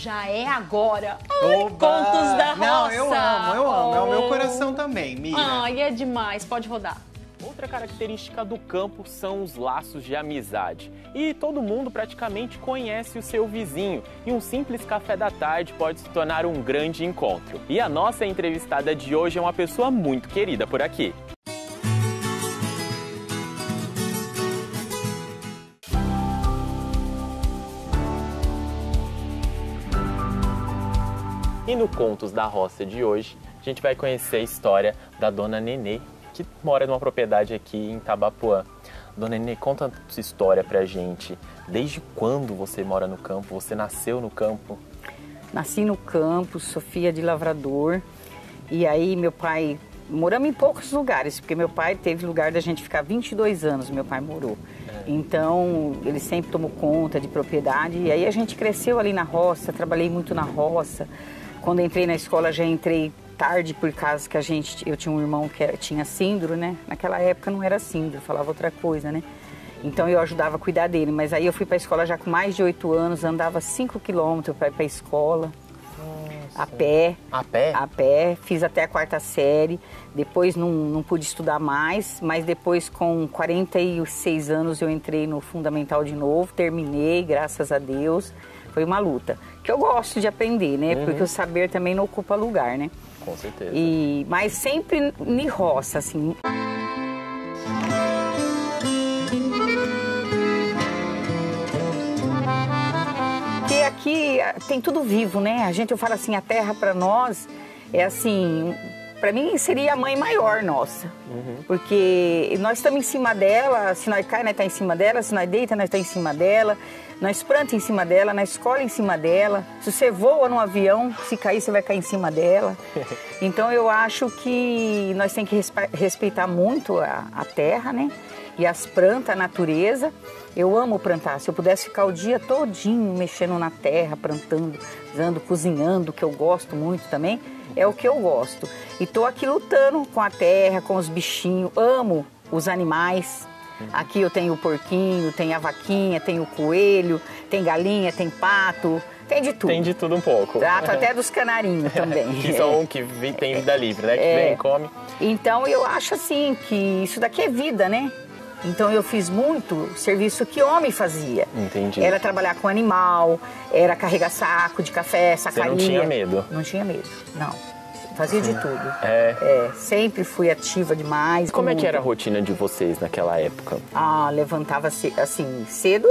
já é agora. Ai, Contos da Roça. Não, eu amo, é o meu coração também, Mira. Ai, é demais, pode rodar. Outra característica do campo são os laços de amizade. E todo mundo praticamente conhece o seu vizinho. E um simples café da tarde pode se tornar um grande encontro. E a nossa entrevistada de hoje é uma pessoa muito querida por aqui. E no Contos da Roça de hoje, a gente vai conhecer a história da Dona Nenê, que mora numa propriedade aqui em Itabapoã. Dona Nenê, conta a sua história pra gente. Desde quando você mora no campo? Você nasceu no campo? Nasci no campo, sou filha de lavrador. E aí meu pai... Moramos em poucos lugares, porque meu pai teve lugar da gente ficar 22 anos, meu pai morou. Então, ele sempre tomou conta de propriedade. E aí a gente cresceu ali na roça, trabalhei muito na roça. Quando entrei na escola, já entrei tarde, por causa que eu tinha um irmão que tinha síndrome, né? Naquela época não era síndrome, falava outra coisa, né? Então eu ajudava a cuidar dele, mas aí eu fui para a escola já com mais de 8 anos, andava 5 quilômetros para ir para a escola, a pé. A pé? A pé, fiz até a 4ª série, depois não pude estudar mais, mas depois com 46 anos eu entrei no fundamental de novo, terminei, graças a Deus. Foi uma luta, que eu gosto de aprender, né? Uhum. Porque o saber também não ocupa lugar, né? Com certeza. Mas sempre me roça, assim. Porque aqui tem tudo vivo, né? Eu falo assim, a terra pra nós é assim... Para mim seria a mãe maior nossa, porque nós estamos em cima dela, se nós cai, nós está em cima dela, se nós deita, nós está em cima dela, nós planta em cima dela, nós escolhe em cima dela, se você voa num avião, se cair você vai cair em cima dela. Então eu acho que nós temos que respeitar muito a terra, né? E as plantas, a natureza. Eu amo plantar, se eu pudesse ficar o dia todinho mexendo na terra, plantando, cozinhando, que eu gosto muito também. É o que eu gosto. E tô aqui lutando com a terra, com os bichinhos. Amo os animais. Aqui eu tenho o porquinho, tenho a vaquinha, tenho o coelho, tem galinha, tem pato, tem de tudo. Tem de tudo um pouco. Trato até dos canarinhos também. Que são que tem vida livre, né? Que vem e come. Então eu acho assim que isso daqui é vida, né? Então eu fiz muito serviço que homem fazia. Entendi. Era trabalhar com animal, era carregar saco de café, sacaria. Você não tinha medo? Não tinha medo, não. Fazia de tudo. Sempre fui ativa demais. Como é que era a rotina de vocês naquela época? Ah, levantava assim, cedo,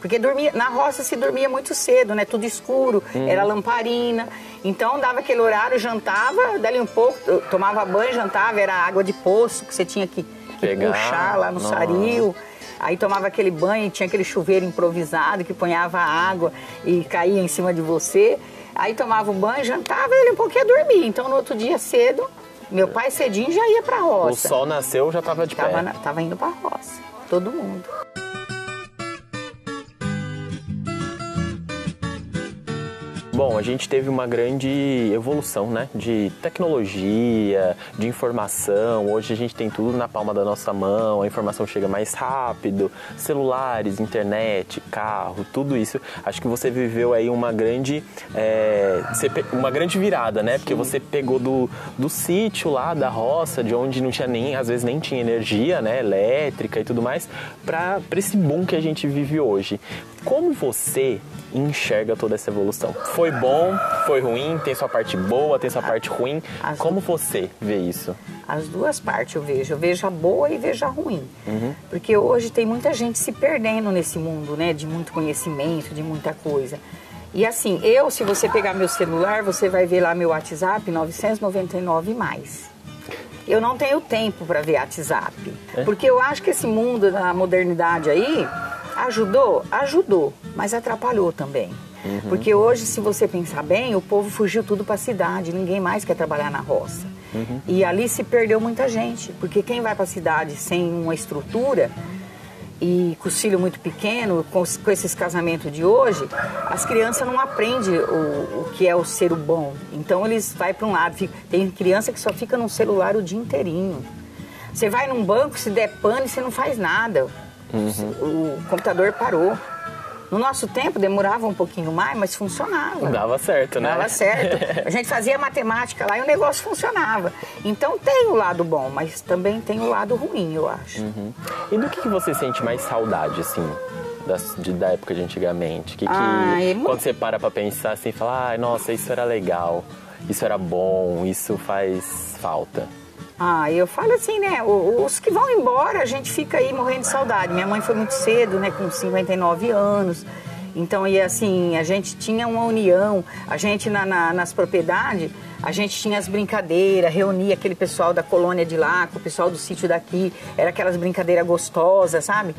porque dormia na roça, se dormia muito cedo, né? Tudo escuro, era lamparina. Então dava aquele horário, jantava, dali um pouco, tomava banho, jantava, era água de poço que você tinha que... puxar lá no saril, aí tomava aquele banho, tinha aquele chuveiro improvisado que ponhava água e caía em cima de você, aí tomava o banho, jantava e um pouquinho dormia. Então no outro dia cedo, meu pai cedinho já ia pra roça. O sol nasceu, já tava de pé. Tava indo pra roça, todo mundo. Bom, a gente teve uma grande evolução, né? De tecnologia, de informação. Hoje a gente tem tudo na palma da nossa mão, a informação chega mais rápido, celulares, internet, carro, tudo isso. Acho que você viveu aí uma grande virada, né? Porque você pegou do sítio lá, da roça, de onde não tinha às vezes nem tinha energia, né? Elétrica e tudo mais, pra esse boom que a gente vive hoje. Como você enxerga toda essa evolução? Foi bom, foi ruim, tem sua parte boa, tem sua parte ruim. Como você vê isso? As duas partes eu vejo. Eu vejo a boa e vejo a ruim. Porque hoje tem muita gente se perdendo nesse mundo, né? De muito conhecimento, de muita coisa. E assim, se você pegar meu celular, você vai ver lá meu WhatsApp, 999 mais. Eu não tenho tempo para ver WhatsApp. Porque eu acho que esse mundo da modernidade aí... Ajudou? Ajudou, mas atrapalhou também. Porque hoje, se você pensar bem, o povo fugiu tudo para a cidade, ninguém mais quer trabalhar na roça. E ali se perdeu muita gente, porque quem vai para a cidade sem uma estrutura e com os filhos muito pequenos, com esses casamentos de hoje, as crianças não aprendem o que é o ser bom. Então eles vão para um lado, tem criança que só fica no celular o dia inteirinho. Você vai num banco, se der pane, você não faz nada. O computador parou. No nosso tempo demorava um pouquinho mais, mas funcionava. Dava certo, né? Dava certo. A gente fazia matemática lá e o negócio funcionava. Então tem o lado bom, mas também tem o lado ruim, eu acho. Uhum. E do que você sente mais saudade, assim? Da época de antigamente, quando você para pra pensar assim, fala, ai, nossa, isso era legal, isso era bom, isso faz falta. Ah, eu falo assim, né, os que vão embora, a gente fica aí morrendo de saudade. Minha mãe foi muito cedo, né, com 59 anos, então, e assim, a gente tinha uma união, a gente nas propriedades, a gente tinha as brincadeiras, reunia aquele pessoal da colônia de lá, com o pessoal do sítio daqui, era aquelas brincadeiras gostosas, sabe?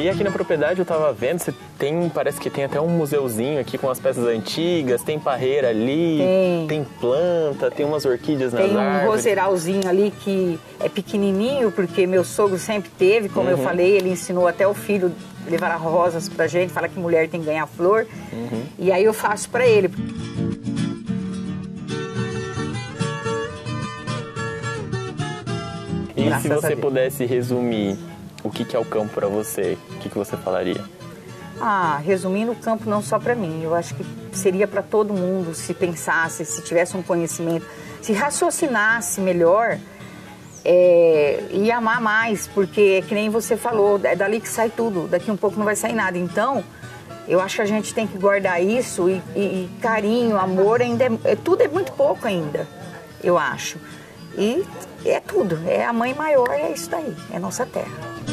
E aqui na propriedade eu tava vendo, você tem, parece que tem até um museuzinho aqui com as peças antigas, tem parreira ali, tem planta, tem umas orquídeas nas árvores. Tem um roseiralzinho ali que é pequenininho, porque meu sogro sempre teve, como eu falei, ele ensinou até o filho levar rosas pra gente, fala que mulher tem que ganhar flor, e aí eu faço pra ele. E graças se você pudesse resumir... O que é o campo para você? O que você falaria? Ah, resumindo, o campo não só para mim. Eu acho que seria para todo mundo se pensasse, se tivesse um conhecimento, se raciocinasse melhor e amar mais, porque é que nem você falou, é dali que sai tudo, daqui um pouco não vai sair nada. Então, eu acho que a gente tem que guardar isso e carinho, amor, ainda tudo é muito pouco ainda, eu acho. E é tudo, é a mãe maior, é isso daí, é nossa terra.